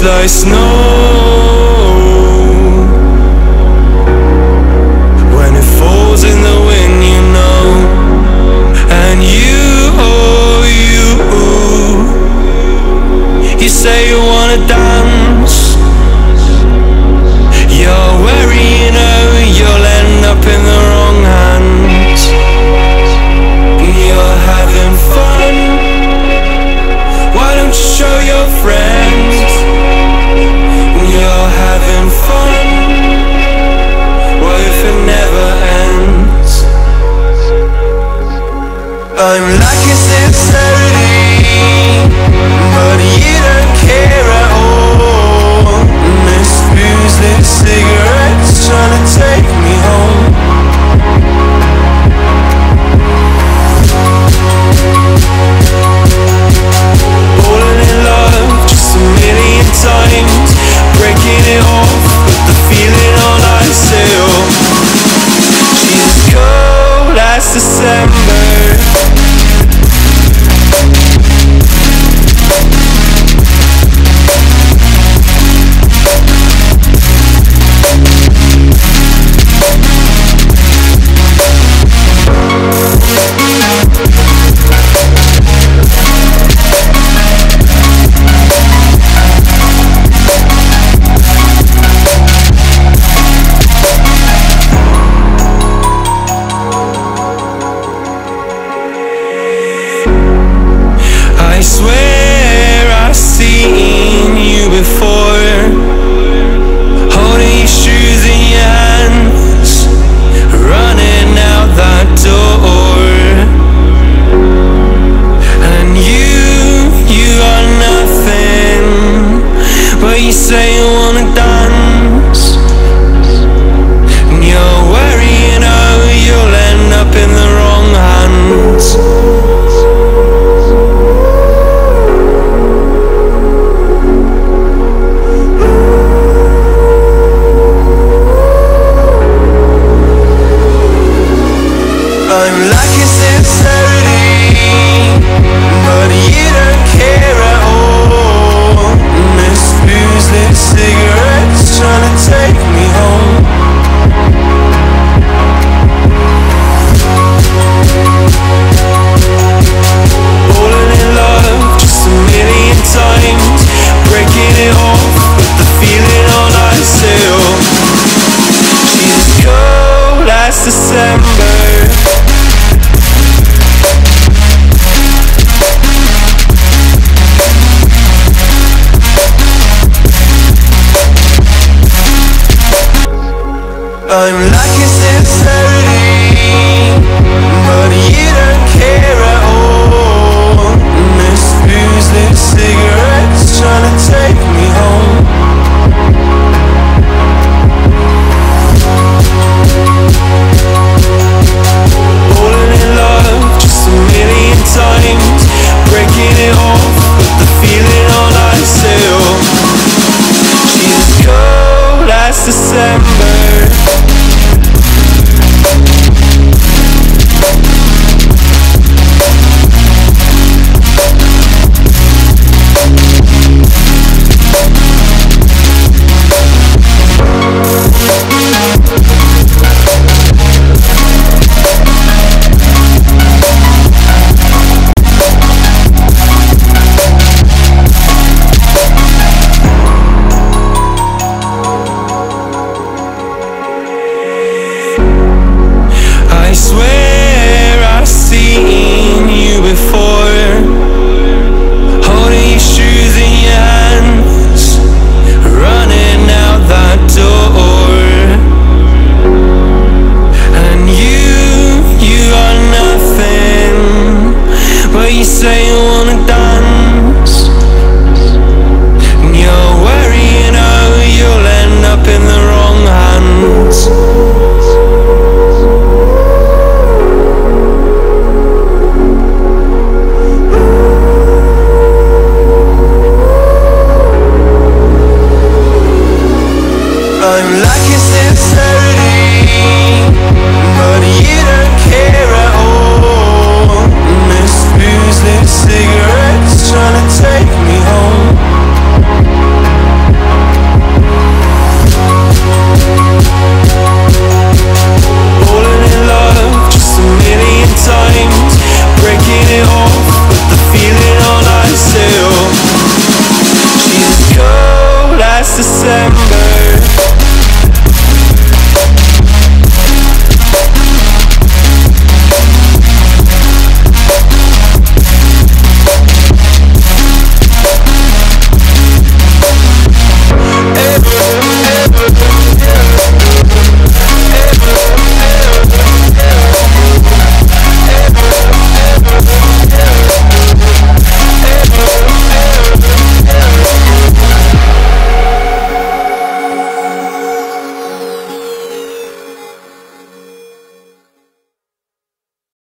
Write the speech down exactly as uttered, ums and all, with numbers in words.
feels like snow when it falls in the wind, you know. And you, oh you, you say you wanna dance. You're worrying, oh, you'll end up in the wrong hands. You're having fun, why don't you show your friends? You're having fun, what if it never ends? I'm like a sincerity, but you don't care at all. This booze, this cigarette's trying to take me home. Falling in love just a million times, breaking it off, but the feeling on ice still. She's cold as December. I swear I've seen you before, holding your shoes in your hands, running out that door. And you, you are nothing, but you say you wanna dance. And you're worrying, oh, you'll end up in the wrong hands. I'm lacking sincerity.